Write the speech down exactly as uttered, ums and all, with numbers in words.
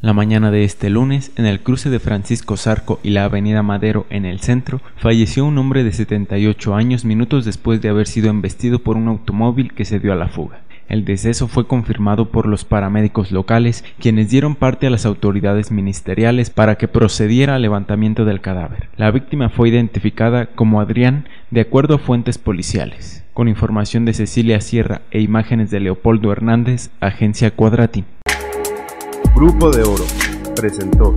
La mañana de este lunes, en el cruce de Francisco Zarco y la avenida Madero en el centro, falleció un hombre de setenta y ocho años minutos después de haber sido embestido por un automóvil que se dio a la fuga. El deceso fue confirmado por los paramédicos locales, quienes dieron parte a las autoridades ministeriales para que procediera al levantamiento del cadáver. La víctima fue identificada como Adrián, de acuerdo a fuentes policiales. Con información de Cecilia Sierra e imágenes de Leopoldo Hernández, Agencia Cuadratín. Grupo de Oro presentó.